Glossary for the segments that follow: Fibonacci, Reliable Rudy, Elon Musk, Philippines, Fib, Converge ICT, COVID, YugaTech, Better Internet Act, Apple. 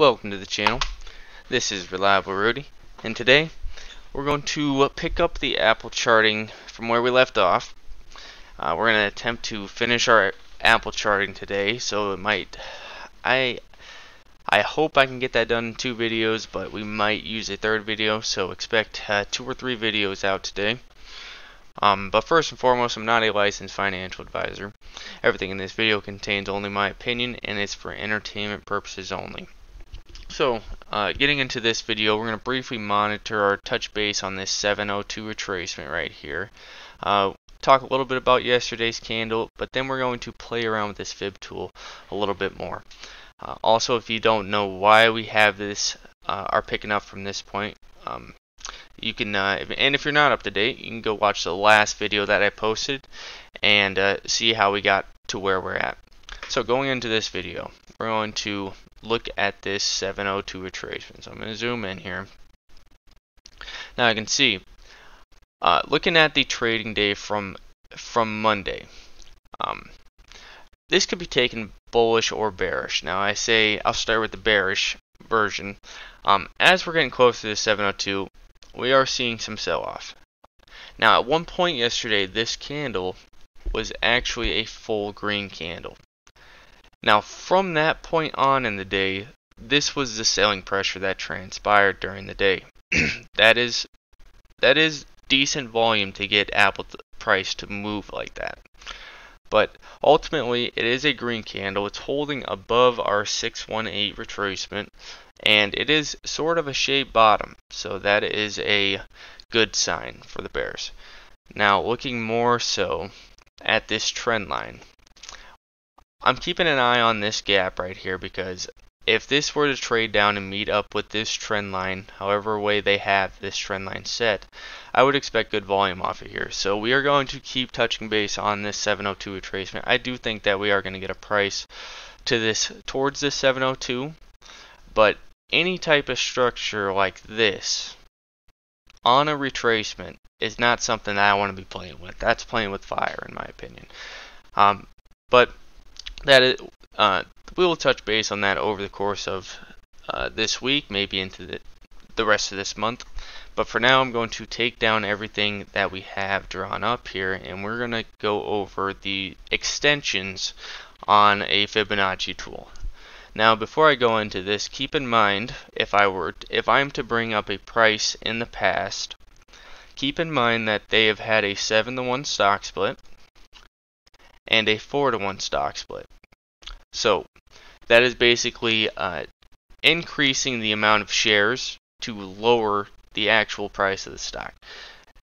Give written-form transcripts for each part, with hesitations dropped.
Welcome to the channel. This is Reliable Rudy, and today we're going to pick up the Apple charting from where we left off. We're going to attempt to finish our Apple charting today, so it might I hope I can get that done in 2 videos, but we might use a third video, so expect 2 or 3 videos out today. But first and foremost, I'm not a licensed financial advisor. Everything in this video contains only my opinion, and it's for entertainment purposes only. So, getting into this video, we're going to briefly monitor or touch base on this 702 retracement right here. Talk a little bit about yesterday's candle, but then we're going to play around with this fib tool a little bit more. Also, if you don't know why we have this, are picking up from this point, you can, and if you're not up to date, you can go watch the last video that I posted and see how we got to where we're at. So going into this video, we're going to look at this 702 retracement. So I'm going to zoom in here. Now you can see, looking at the trading day from Monday, this could be taken bullish or bearish. Now I say I'll start with the bearish version. As we're getting close to the 702, we are seeing some sell-off. Now at one point yesterday, this candle was actually a full green candle. Now from that point on in the day, this was the selling pressure that transpired during the day. that is decent volume to get Apple price to move like that. But ultimately, it is a green candle. It's holding above our 618 retracement, and it is sort of a shade bottom. So that is a good sign for the bears. Now looking more so at this trend line, I'm keeping an eye on this gap right here, because if this were to trade down and meet up with this trend line, however way they have this trend line set, I would expect good volume off of here. So we are going to keep touching base on this 702 retracement. I do think that we are going to get a price to this towards this 702, but any type of structure like this on a retracement is not something that I want to be playing with. That's playing with fire, in my opinion. But that is, we will touch base on that over the course of this week, maybe into the rest of this month. But for now, I'm going to take down everything that we have drawn up here, and we're going to go over the extensions on a Fibonacci tool. Now, before I go into this, keep in mind, if I'm to bring up a price in the past, keep in mind that they have had a 7-to-1 stock split and a 4-to-1 stock split. So that is basically increasing the amount of shares to lower the actual price of the stock.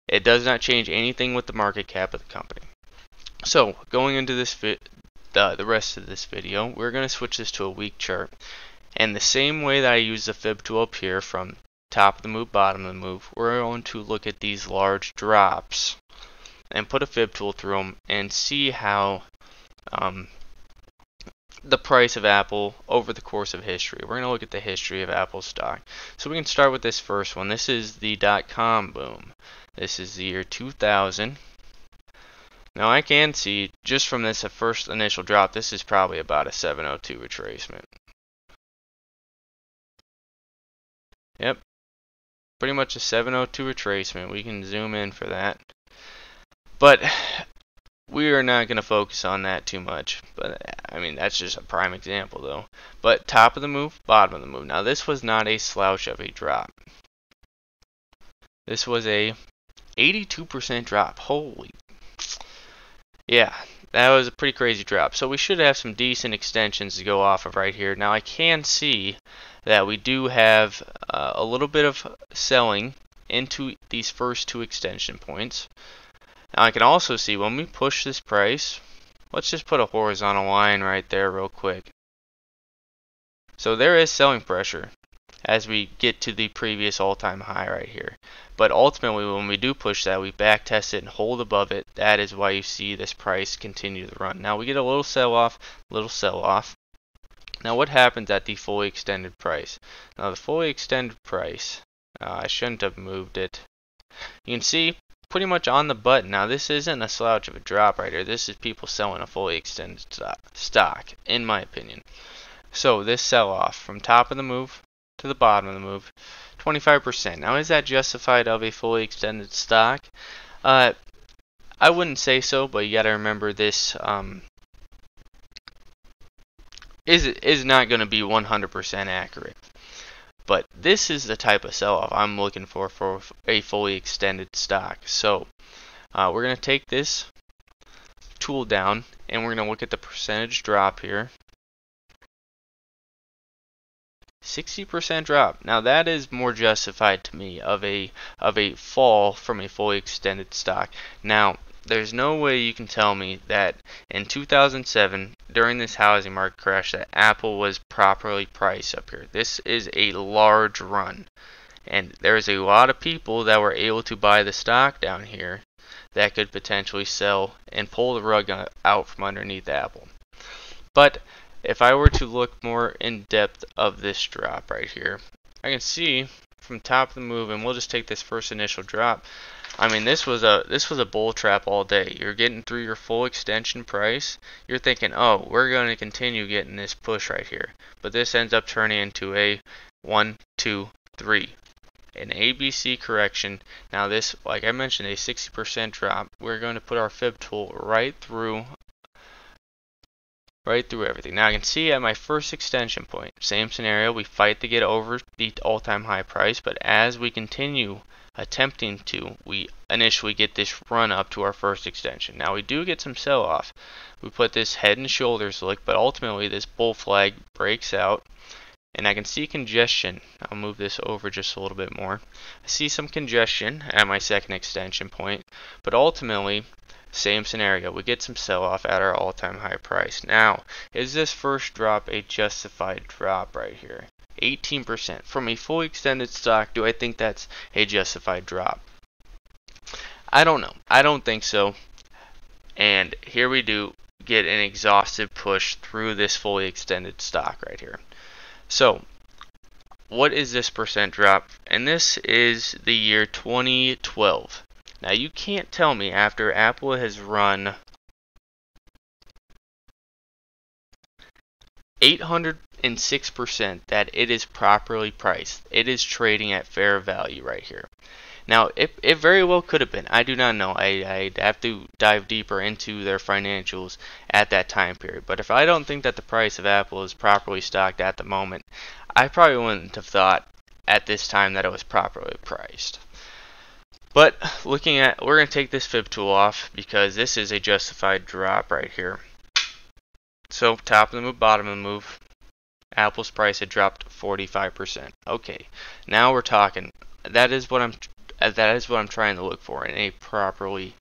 It does not change anything with the market cap of the company. So going into this the rest of this video, we're going to switch this to a week chart. And the same way that I use the fib tool up here from top of the move, bottom of the move, we're going to look at these large drops and put a fib tool through them and see how the price of Apple over the course of history. We're going to look at the history of Apple stock. So we can start with this first one. This is the dot-com boom. This is the year 2000. Now I can see just from this first initial drop, this is probably about a 702 retracement. Yep, pretty much a 702 retracement. We can zoom in for that. But we are not going to focus on that too much. But I mean, that's just a prime example though. But top of the move, bottom of the move. Now this was not a slouch of a drop. This was a 82% drop. Holy. Yeah, that was a pretty crazy drop. So we should have some decent extensions to go off of right here. Now I can see that we do have a little bit of selling into these first 2 extension points. Now I can also see when we push this price, let's just put a horizontal line right there real quick. So there is selling pressure as we get to the previous all-time high right here. But ultimately when we do push that, we back test it and hold above it. That is why you see this price continue to run. Now we get a little sell-off, little sell-off. Now what happens at the fully extended price? Now the fully extended price, I shouldn't have moved it. You can see pretty much on the button. Now this isn't a slouch of a drop right here. This is people selling a fully extended stock, in my opinion. So this sell-off from top of the move to the bottom of the move, 25%. Now, is that justified of a fully extended stock? I wouldn't say so, but you got to remember this is not going to be 100% accurate. But this is the type of sell-off I'm looking for a fully extended stock. So we're going to take this tool down, and we're going to look at the percentage drop here. 60% drop. Now that is more justified to me of a fall from a fully extended stock. Now there's no way you can tell me that in 2007 during this housing market crash that Apple was properly priced up here. This is a large run, and there's a lot of people that were able to buy the stock down here that could potentially sell and pull the rug out from underneath Apple. But if I were to look more in depth of this drop right here, I can see from top of the move, and we'll just take this first initial drop. I mean, this was a bull trap all day. You're getting through your full extension price. You're thinking, oh, we're going to continue getting this push right here. But this ends up turning into a 1, 2, 3, an ABC correction. Now this, like I mentioned, a 60% drop. We're going to put our fib tool right through everything. Now I can see at my first extension point, same scenario, we fight to get over the all-time high price, but as we continue attempting to, we initially get this run up to our first extension. Now we do get some sell-off. We put this head and shoulders look, but ultimately this bull flag breaks out, and I can see congestion. I'll move this over just a little bit more. I see some congestion at my second extension point, but ultimately same scenario, we get some sell-off at our all-time high price. Now, is this first drop a justified drop right here? 18% from a fully extended stock. Do I think that's a justified drop? I don't know. I don't think so. And here we do get an exhaustive push through this fully extended stock right here. So what is this percent drop? And this is the year 2012. Now you can't tell me after Apple has run 806% that it is properly priced. It is trading at fair value right here. Now it very well could have been. I do not know. I'd have to dive deeper into their financials at that time period. But if I don't think that the price of Apple is properly stocked at the moment, I probably wouldn't have thought at this time that it was properly priced. But looking at, we're going to take this fib tool off because this is a justified drop right here. So top of the move, bottom of the move, Apple's price had dropped 45%. Okay, now we're talking. That is what I'm trying to look for in a properly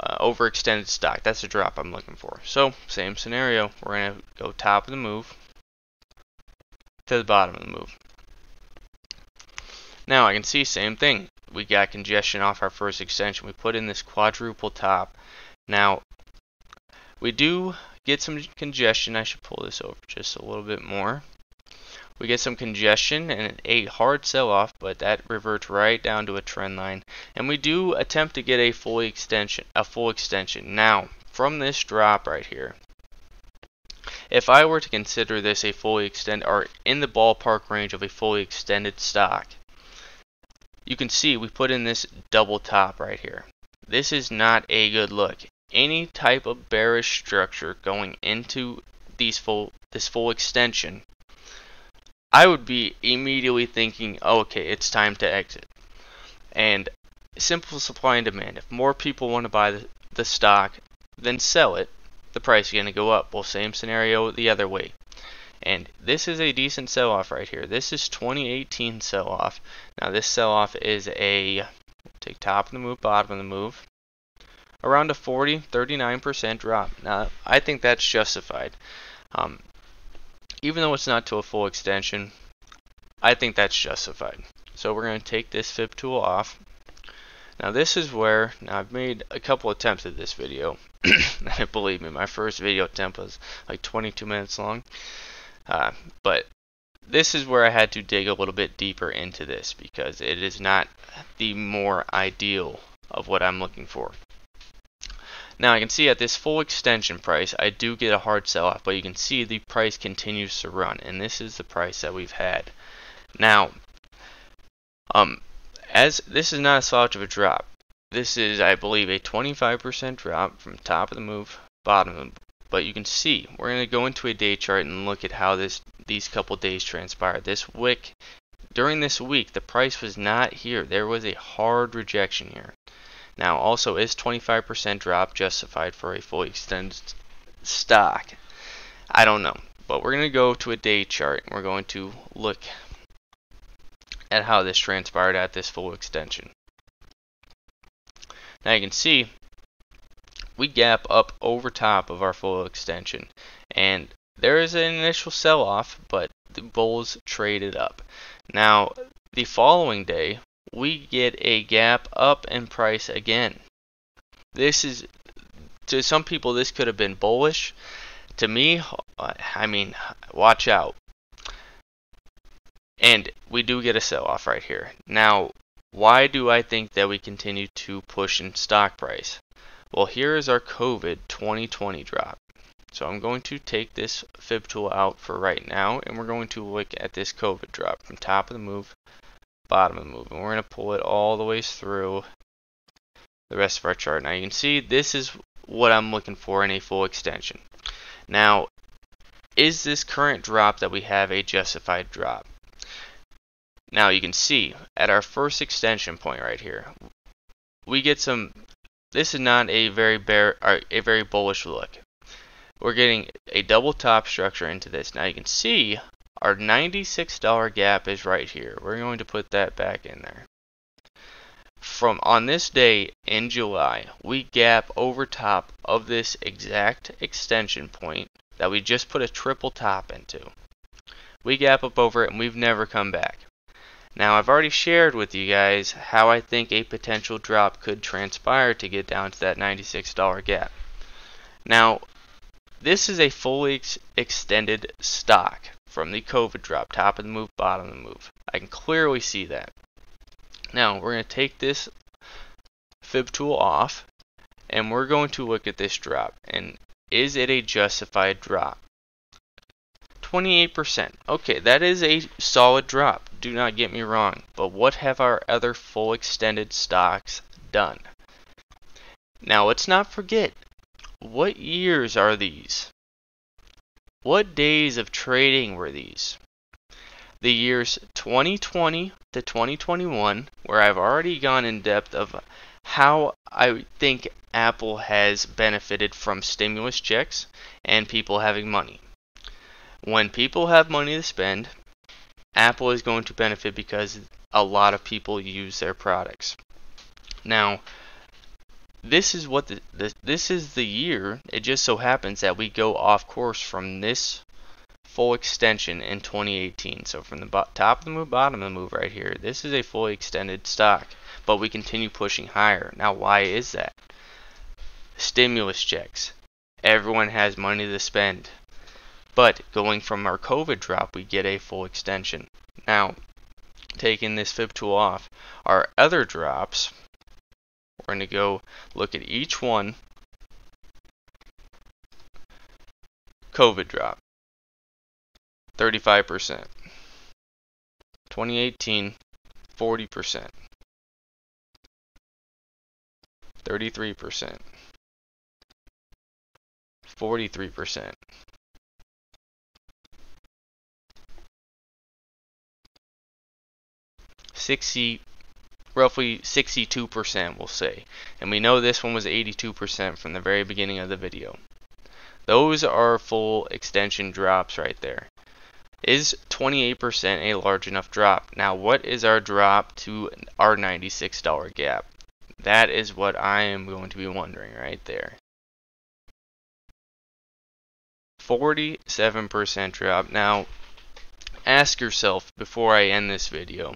overextended stock. That's the drop I'm looking for. So same scenario, we're going to go top of the move to the bottom of the move. Now I can see same thing. We got congestion off our first extension. We put in this quadruple top. Now we do get some congestion. I should pull this over just a little bit more. We get some congestion and a hard sell-off, but that reverts right down to a trend line. And we do attempt to get a full extension. Now from this drop right here, if I were to consider this a fully extended or in the ballpark range of a fully extended stock, you can see we put in this double top right here. This is not a good look. Any type of bearish structure going into this full extension, I would be immediately thinking, okay, it's time to exit. And simple supply and demand. If more people want to buy the stock than sell it, the price is going to go up. Well, same scenario the other way. And this is a decent sell-off right here. This is 2018 sell-off. Now this sell-off is a, take top of the move, bottom of the move, around a 39% drop. Now I think that's justified. Even though it's not to a full extension, I think that's justified. So we're going to take this fib tool off. Now this is where, now I've made a couple attempts at this video. Believe me, my first video attempt was like 22 minutes long. But this is where I had to dig a little bit deeper into this because it is not the more ideal of what I'm looking for. Now I can see at this full extension price, I do get a hard sell-off, but you can see the price continues to run, and this is the price that we've had. Now, as this is not a slouch of a drop, this is, I believe, a 25% drop from top of the move, bottom of the move. But you can see, we're going to go into a day chart and look at how these couple days transpired. During this week, the price was not here. There was a hard rejection here. Now, also, is 25% drop justified for a fully extended stock? I don't know. But we're going to go to a day chart, and we're going to look at how this transpired at this full extension. Now, you can see we gap up over top of our full extension, and there is an initial sell-off, but the bulls traded up. Now the following day we get a gap up in price again. This is, to some people this could have been bullish. To me, I mean, watch out. And we do get a sell-off right here. Now why do I think that we continue to push in stock price? Well, here is our COVID 2020 drop. So I'm going to take this Fib tool out for right now, and we're going to look at this COVID drop from top of the move, bottom of the move, and we're going to pull it all the way through the rest of our chart. Now you can see this is what I'm looking for in a full extension. Now, is this current drop that we have a justified drop? Now you can see at our first extension point right here, we get some. This is not a very bear, or a very bullish look. We're getting a double top structure into this. Now you can see our $96 gap is right here. We're going to put that back in there. From on this day in July, we gap over top of this exact extension point that we just put a triple top into. We gap up over it, and we've never come back. Now I've already shared with you guys how I think a potential drop could transpire to get down to that $96 gap. Now this is a fully extended stock from the COVID drop, top of the move, bottom of the move. I can clearly see that. Now we're going to take this Fib tool off, and we're going to look at this drop, and is it a justified drop? 28%. Okay, that is a solid drop. Do not get me wrong, but what have our other full extended stocks done? Now let's not forget, what years are these? What days of trading were these? The years 2020 to 2021, where I've already gone in depth of how I think Apple has benefited from stimulus checks and people having money. When people have money to spend, Apple is going to benefit because a lot of people use their products. Now, this is what this is the year. It just so happens that we go off course from this full extension in 2018. So from the top of the move, bottom of the move right here, this is a fully extended stock, but we continue pushing higher. Now, why is that? Stimulus checks. Everyone has money to spend. But going from our COVID drop, we get a full extension. Now, taking this Fib tool off, our other drops, we're going to go look at each one. COVID drop, 35%. 2018, 40%. 33%. 43%. 60, roughly 62%, we'll say. And we know this one was 82% from the very beginning of the video. Those are full extension drops right there. Is 28% a large enough drop? Now, what is our drop to our $96 gap? That is what I am going to be wondering right there. 47% drop. Now, ask yourself before I end this video.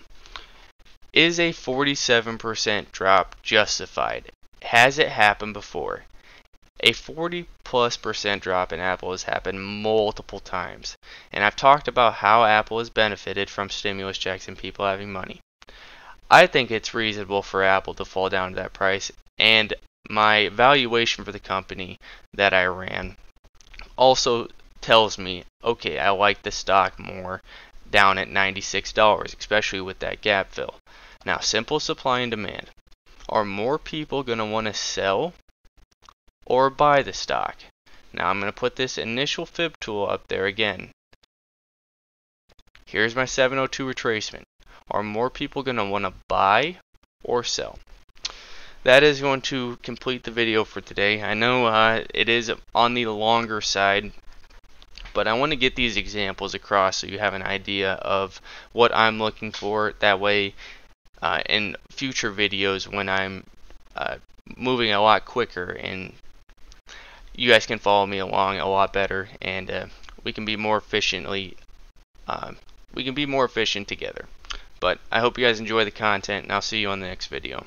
Is a 47% drop justified? Has it happened before? A 40+% drop in Apple has happened multiple times. And I've talked about how Apple has benefited from stimulus checks and people having money. I think it's reasonable for Apple to fall down to that price. And my valuation for the company that I ran also tells me, okay, I like the stock more down at $96, especially with that gap fill. Now, simple supply and demand. Are more people going to want to sell or buy the stock? Now, I'm going to put this initial fib tool up there again. Here's my 702 retracement. Are more people going to want to buy or sell? That is going to complete the video for today. I know it is on the longer side, but I want to get these examples across so you have an idea of what I'm looking for. That way, in future videos when I'm moving a lot quicker, and you guys can follow me along a lot better, and we can be more efficient together. But I hope you guys enjoy the content, and I'll see you on the next video.